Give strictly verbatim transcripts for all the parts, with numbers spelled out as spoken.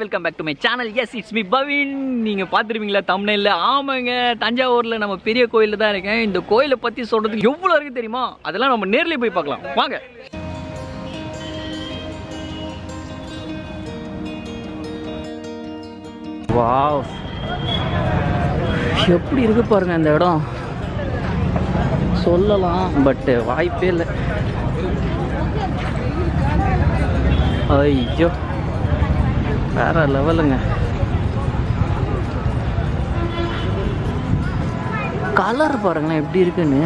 welcome back to my channel. Yes, it's me Bavin. நீங்க பாத்துருவீங்களா thumbnail? ஆமாங்க, தஞ்சாவூர்ல நம்ம பெரிய கோயில்ல தான் இருக்கேன். இந்த கோயிலை பத்தி சொல்றதுக்கு எவ்வளவு இருக்கு தெரியுமா? அதெல்லாம் நம்ம நேர்ல போய் பார்க்கலாம். வாங்க. வாவ். எப்படி இருக்கு பாருங்க இந்த இடம். சொல்லலாம் பட் வாய்ப்பே இல்லை. ஐயோ வேற லெவலுங்க. கலர் பாருங்களேன் எப்படி இருக்குன்னு.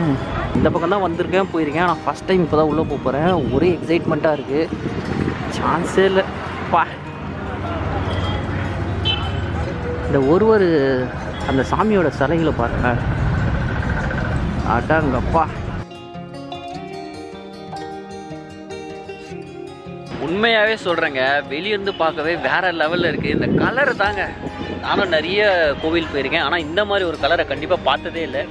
இந்த பக்கம் தான் வந்திருக்கேன், போயிருக்கேன். நான் ஃபஸ்ட் டைம் இப்போ தான் உள்ளே போக போகிறேன். ஒரே எக்ஸைட்மெண்ட்டாக இருக்குது. சான்ஸே இல்லை பா. இந்த ஒரு ஒரு அந்த சாமியோட சிலைகளை பாருங்கள். அடாங்கப்பா, உண்மையாகவே சொல்கிறேங்க, வெளியிருந்து பார்க்கவே வேறு லெவலில் இருக்குது. இந்த கலரை தாங்க. நானும் நிறைய கோவில் போயிருக்கேன், ஆனால் இந்த மாதிரி ஒரு கலரை கண்டிப்பாக பார்த்ததே இல்லை.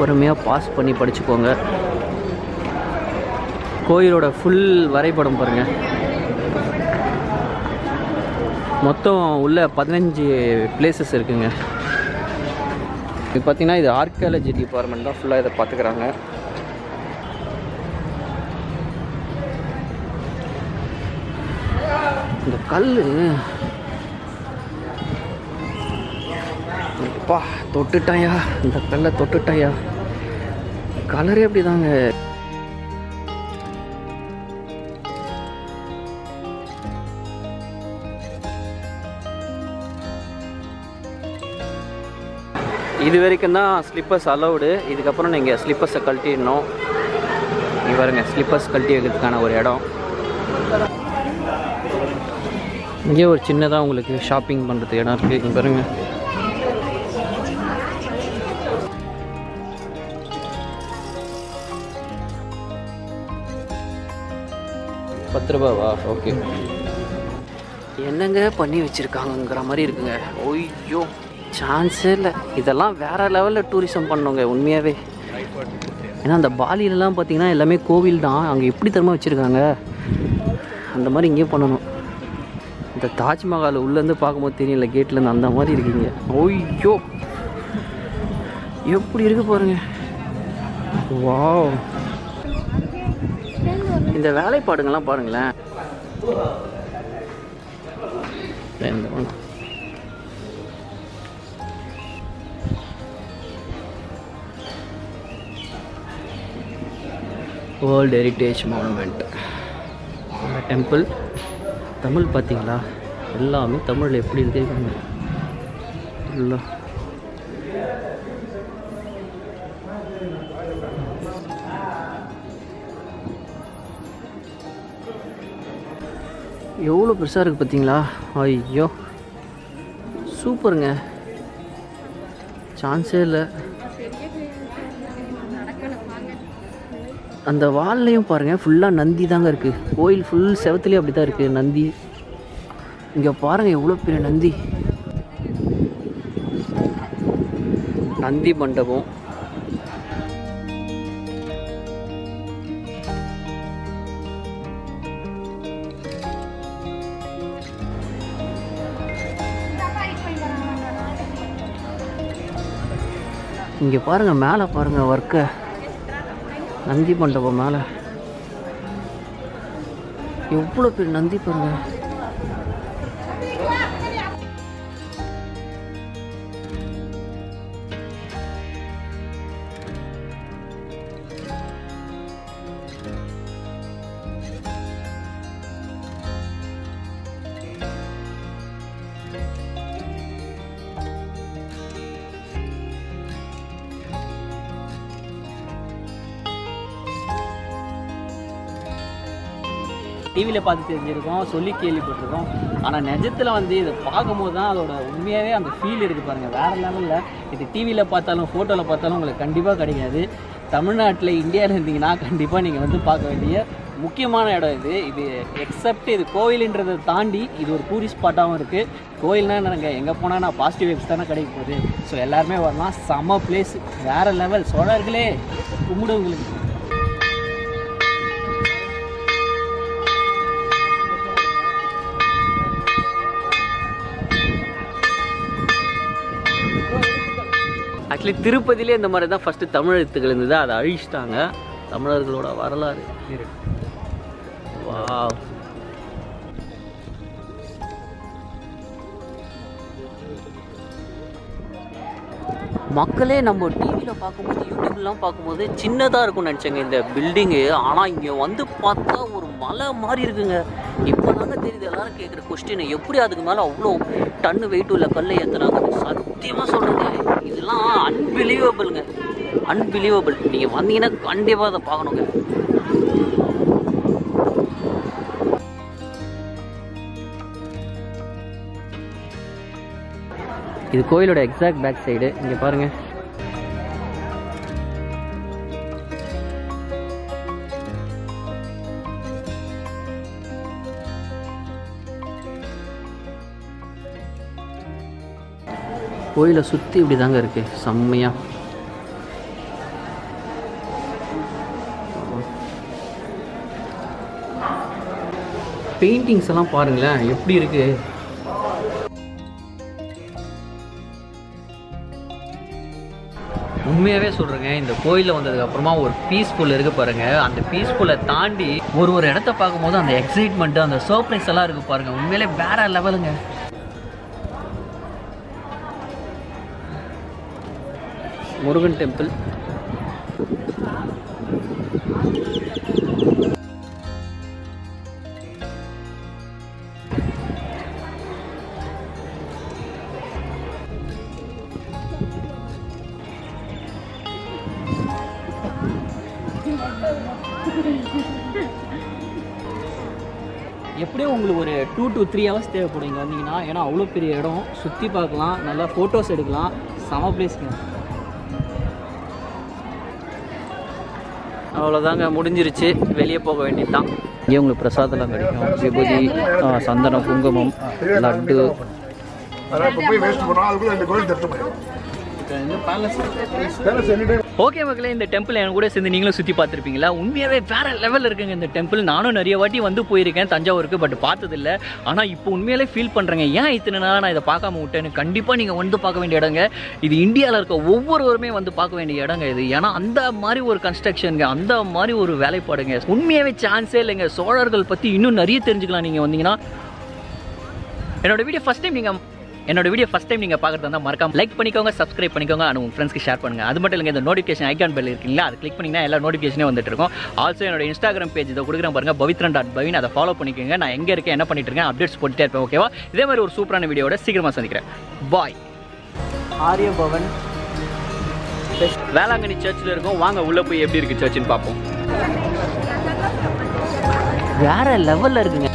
பொறுமையாக பாஸ் பண்ணி படிச்சுக்கோங்க. கோயிலோட ஃபுல் வரைபடம் பாருங்கள். மொத்தம் உள்ள பதினஞ்சு பிளேசஸ் இருக்குங்க. இப்போ பார்த்தீங்கன்னா இது ஆர்கியாலஜி டிபார்ட்மெண்ட் தான் ஃபுல்லாக இதை பார்த்துக்கிறாங்க. இந்த கல் அப்பா தொட்டுட்டாயா, இந்த கல்லை தொட்டுட்டாயா. கலரே அப்படி தாங்க. இது வரைக்கும் தான் ஸ்லிப்பர்ஸ் அலவுடு. இதுக்கப்புறம் நீங்கள் ஸ்லிப்பர்ஸை கழட்டிடணும். இங்கே பாருங்க, ஸ்லிப்பர்ஸ் கழட்டி வைக்கிறதுக்கான ஒரு இடம். இங்கே ஒரு சின்னதாக உங்களுக்கு ஷாப்பிங் பண்ணுறதுக்கு இடம் இருக்குது. இங்கே பாருங்க. பத்து ரூபாவா? ஓகே. என்னங்க பண்ணி வச்சுருக்காங்கங்கிற மாதிரி இருக்குங்க. ஓய்யோ சான்ஸே இல்லை. இதெல்லாம் வேறு லெவலில் டூரிசம் பண்ணுங்க உண்மையாகவே. ஏன்னா அந்த பாலியிலலாம் பார்த்திங்கன்னா எல்லாமே கோவில் தான். அங்கே எப்படி தரமாக வச்சுருக்காங்க, அந்த மாதிரி இங்கேயும் பண்ணணும். இந்த தாஜ்மஹால் உள்ளேருந்து பார்க்கும்போது தெரியல, கேட்லேருந்து அந்த மாதிரி இருக்குங்க. ஓய்யோ எப்படி இருக்கு பாருங்க. வாவ், இந்த வேலைப்பாடுங்கள்லாம் பாருங்களேன். World heritage monument temple. Tamil பார்த்தீங்களா? எல்லாமே தமிழில் எப்படி இருக்கு. எல்லாம் எவ்வளோ பெருசாக இருக்குது பார்த்தீங்களா. ஐயோ சூப்பருங்க, சான்ஸே இல்லை. அந்த வால்லையும் பாருங்கள் ஃபுல்லாக நந்தி தாங்க இருக்குது. கோயில் ஃபுல் செவத்துலேயும் அப்படி தான் இருக்குது நந்தி. இங்கே பாருங்கள் எவ்வளோ பெரிய நந்தி. நந்தி மண்டபம். இங்கே பாருங்கள் மேலே பாருங்கள் ஒர்க்கை. நந்தி மண்டபம் மேலே எவ்வளோ பேர் நந்தி பாருங்கள். டிவியில் பார்த்து தெரிஞ்சிருக்கோம், சொல்லி கேள்விப்பட்டிருக்கோம். ஆனால் நிஜத்தில் வந்து இதை பார்க்கும்போது தான் அதோட உண்மையாகவே அந்த ஃபீல் இருக்குது பாருங்கள். வேறு லெவலில். இது டிவியில் பார்த்தாலும் ஃபோட்டோவில் பார்த்தாலும் உங்களுக்கு கண்டிப்பாக கிடைக்காது. தமிழ்நாட்டில் இந்தியாவில் இருந்தீங்கன்னா கண்டிப்பாக நீங்கள் வந்து பார்க்க வேண்டிய முக்கியமான இடம் இது. இது எக்ஸப்ட் இது கோயிலுன்றதை தாண்டி இது ஒரு டூரிஸ்ட் ஸ்பாட்டாகவும் இருக்குது. கோயில்னால் நாங்கள் எங்கே போனால் நான் பாசிட்டிவ் வைப்ஸ் தானே கிடைக்க போகுது. ஸோ எல்லாருமே வரலாம். செம்ம பிளேஸ், வேறு லெவல். சோழர்களே கும்பிடு உங்களுக்கு. ஆக்சுவலி திருப்பதியிலே இந்த மாதிரி தான் ஃபஸ்ட்டு தமிழ் எழுத்துக்கள் இருந்தது, அதை அழிச்சிட்டாங்க. தமிழர்களோட வரலாறு மக்களே. நம்ம டிவியில் பார்க்கும்போது, யூடியூப்லாம் பார்க்கும்போது சின்னதாக இருக்கும்னு நினச்சேங்க இந்த பில்டிங்கு. ஆனால் இங்கே வந்து பார்த்தா ஒரு மலை மாதிரி இருக்குங்க. இப்போ தாங்க தெரியுது எல்லாரும் கேட்குற கொஸ்டின், எப்படி அதுக்கு மேலே அவ்வளோ டன்னு வெயிட் உள்ள கல்லை ஏற்றுறாங்க. சத்தியமாக சொல்கிறேங்க, இதெல்லாம் அன்பிலீவபிளுங்க, அன்பிலீவபிள். நீங்கள் வந்தீங்கன்னா கண்டிப்பாக அதை பார்க்கணுங்க. இது கோயிலோட எக்ஸாக்ட் பேக் சைடு. இங்கே பாருங்கள், கோயிலை சுற்றி இப்படி தாங்க இருக்குது. செம்மையாக பெயிண்டிங்ஸ் எல்லாம் பாருங்களேன் எப்படி இருக்குது. உண்மையாகவே சொல்கிறேங்க, இந்த கோயிலில் வந்ததுக்கப்புறமா ஒரு பீஸ்ஃபுல் இருக்குது பாருங்கள். அந்த பீஸ்ஃபுல்லை தாண்டி ஒரு ஒரு இடத்த பார்க்கும்போது அந்த எக்ஸைட்மெண்ட்டு, அந்த சர்ப்ரைஸ் எல்லாம் இருக்குது பாருங்கள். உண்மையிலே வேறு லெவலுங்க. முருகன் டெம்பிள். எப்படியும் உங்களுக்கு ஒரு டூ டு த்ரீ ஹவர்ஸ் தேவைப்படும் இங்கே வந்தீங்கன்னா. ஏன்னா அவ்வளோ பெரிய இடம், சுற்றி பார்க்கலாம், நல்லா ஃபோட்டோஸ் எடுக்கலாம். செம பிளேஸ்ங்க. அவ்வளோதாங்க, முடிஞ்சிருச்சு. வெளியே போக வேண்டியது தான். இங்கே உங்களுக்கு பிரசாதெல்லாம் கிடைக்கும். விபூதி, சந்தனம், குங்குமம், லட்டு. ஓகே மக்களே, இந்த டெம்பிள் எனக்கு கூட சேர்ந்து நீங்களும் சுற்றி பார்த்துருப்பீங்களா? உண்மையாகவே வேறு லெவலில் இருக்குங்க இந்த டெம்பிள். நானும் நிறைய வாட்டி வந்து போயிருக்கேன் தஞ்சாவூருக்கு, பட் பார்த்ததில்லை. ஆனால் இப்போ உண்மையிலே ஃபீல் பண்ணுறேங்க, ஏன் இத்தனை நாளாக நான் இதை பார்க்காம விட்டேன்னு. கண்டிப்பாக நீங்கள் வந்து பார்க்க வேண்டிய இடங்க இது. இந்தியாவில் இருக்க ஒவ்வொருவருமே வந்து பார்க்க வேண்டிய இடங்க இது. ஏன்னா அந்த மாதிரி ஒரு கன்ஸ்ட்ரக்ஷனுங்க, அந்த மாதிரி ஒரு வேலைப்பாடுங்க. உண்மையாகவே சான்ஸே இல்லைங்க. சோழர்கள் பற்றி இன்னும் நிறைய தெரிஞ்சுக்கலாம் நீங்கள் வந்தீங்கன்னா. என்னோடய வீடியோ ஃபஸ்ட் டைம் நீங்கள் என்னோட வீடியோ ஃபஸ்ட் டைம் நீங்கள் பார்க்குறது வந்தால் மறக்காம லைக் பண்ணிக்கோங்க, சப்ஸ்கிரைப் பண்ணிக்கோங்க, அண்ட் உங்கள் ஃப்ரெண்ட்ஸ்க்கு ஷேர் பண்ணுங்கள். அது மட்டும் இல்லைங்க, இந்த நோட்டிஃபிகேஷன் ஐக்கான் பெல் இருக்குங்களா, அது கிளிக் பண்ணிங்கன்னா எல்லா நோட்டிஃபிகேஷனே வந்துட்டு இருக்கும். ஆல்சோ என்னோட இன்ஸ்டாகிராம் பேஜ் இதை கொடுக்குறேன் பாருங்கள், பவித்ரன் டாட் பவின். அதை ஃபாலோ பண்ணிக்கோங்க. நான் எங்கே இருக்கேன், என்ன பண்ணிட்டு இருக்கேன், அப்டேட்ஸ் போட்டுட்டே இருப்பேன். ஓகேவா? இதே மாதிரி ஒரு சூப்பரான வீடியோட சீக்கிரமாக சந்திக்கிறேன். பாய். ஆரிய பவன் வேளாங்கண்ணி சர்ச்சில் இருக்கும். வாங்க உள்ளே போய் எப்படி இருக்குது சர்ச்சுன்னு பார்ப்போம். வேறு லெவலில் இருக்குங்க.